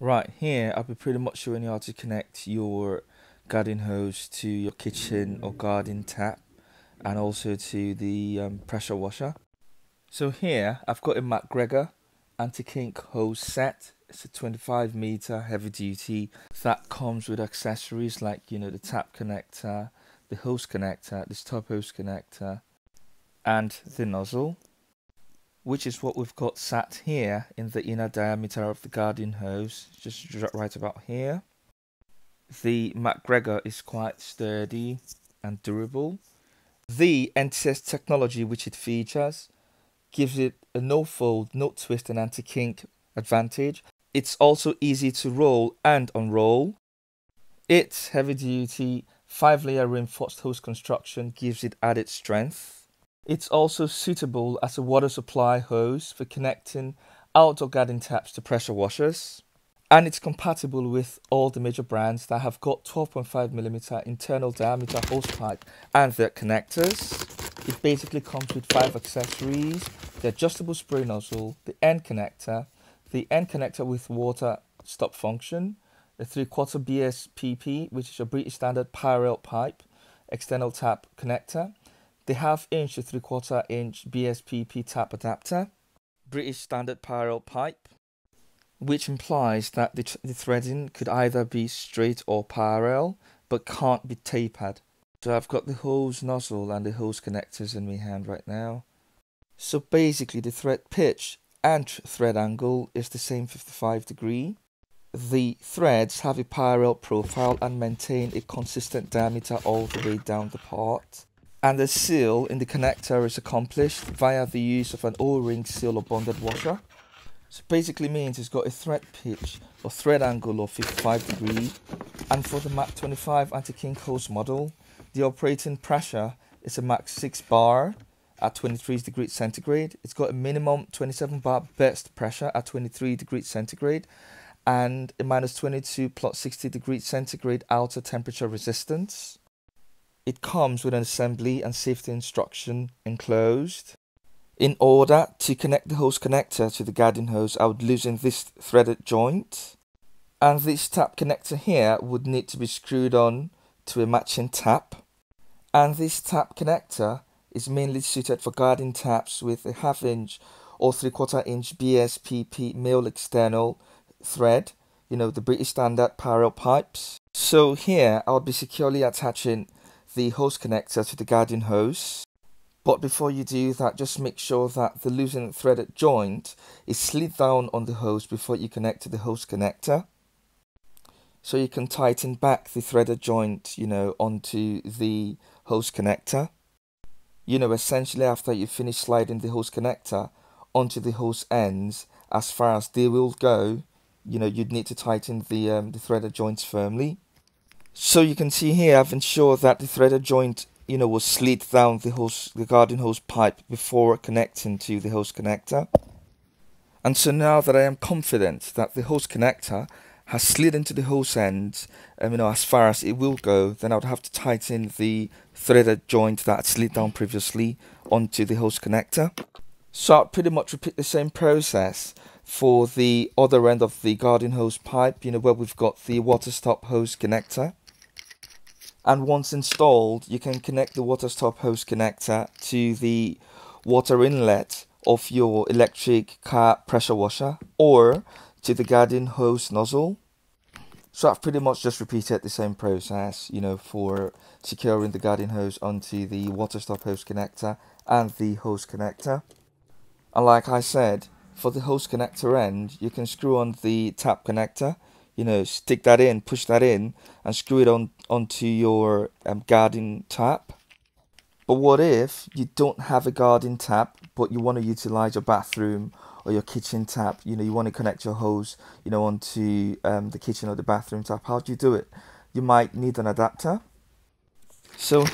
Right here, I'll be pretty much showing you how to connect your garden hose to your kitchen or garden tap and also to the pressure washer. So here I've got a MacGregor anti-kink hose set. It's a 25 meter heavy duty that comes with accessories like, you know, the tap connector, the hose connector, this top hose connector and the nozzle, which is what we've got sat here in the inner diameter of the garden hose, just right about here. The MacGregor is quite sturdy and durable. The NTS technology which it features gives it a no-fold, no-twist and anti-kink advantage. It's also easy to roll and unroll. Its heavy-duty 5-layer reinforced hose construction gives it added strength. It's also suitable as a water supply hose for connecting outdoor garden taps to pressure washers. And it's compatible with all the major brands that have got 12.5mm internal diameter hosepipe and their connectors. It basically comes with 5 accessories: the adjustable spray nozzle, the end connector with water stop function, the 3/4 BSPP, which is a British standard parallel pipe external tap connector, the 1/2 inch to 3/4 inch BSPP tap adapter, British standard parallel pipe, which implies that the threading could either be straight or parallel, but can't be tapered. So I've got the hose nozzle and the hose connectors in my hand right now. So basically the thread pitch and thread angle is the same, 55 degree. The threads have a parallel profile and maintain a consistent diameter all the way down the part. And the seal in the connector is accomplished via the use of an O-ring seal or bonded washer. So basically means it's got a thread pitch or thread angle of 55 degree. And for the Mac 25 anti-kink hose model, the operating pressure is a Mac 6 bar at 23 degrees centigrade. It's got a minimum 27 bar burst pressure at 23 degrees centigrade and a minus 22 plus 60 degrees centigrade outer temperature resistance. It comes with an assembly and safety instruction enclosed. In order to connect the hose connector to the garden hose, I would loosen this threaded joint, and this tap connector here would need to be screwed on to a matching tap. And this tap connector is mainly suited for garden taps with a 1/2 inch or 3/4 inch BSPP male external thread, you know, the British standard parallel pipes. So here I'll be securely attaching the hose connector to the garden hose. But before you do that, just make sure that the loosened threaded joint is slid down on the hose before you connect to the hose connector, so you can tighten back the threaded joint, you know, onto the hose connector. You know, essentially after you finish sliding the hose connector onto the hose ends, as far as they will go, you know, you'd need to tighten the threaded joints firmly. So you can see here I've ensured that the threaded joint, you know, will slid down the garden hose pipe before connecting to the hose connector. And so now that I am confident that the hose connector has slid into the hose end, you know, as far as it will go, then I would have to tighten the threaded joint that slid down previously onto the hose connector. So I'll pretty much repeat the same process for the other end of the garden hose pipe, you know, where we've got the water stop hose connector. And once installed, you can connect the water stop hose connector to the water inlet of your electric car pressure washer or to the garden hose nozzle. So I've pretty much just repeated the same process, you know, for securing the garden hose onto the water stop hose connector and the hose connector. And like I said, for the hose connector end, you can screw on the tap connector, you know, stick that in, push that in and screw it onto your garden tap. But what if you don't have a garden tap, but you want to utilize your bathroom or your kitchen tap? You know, you want to connect your hose, you know, onto the kitchen or the bathroom tap. How do you do it? You might need an adapter. So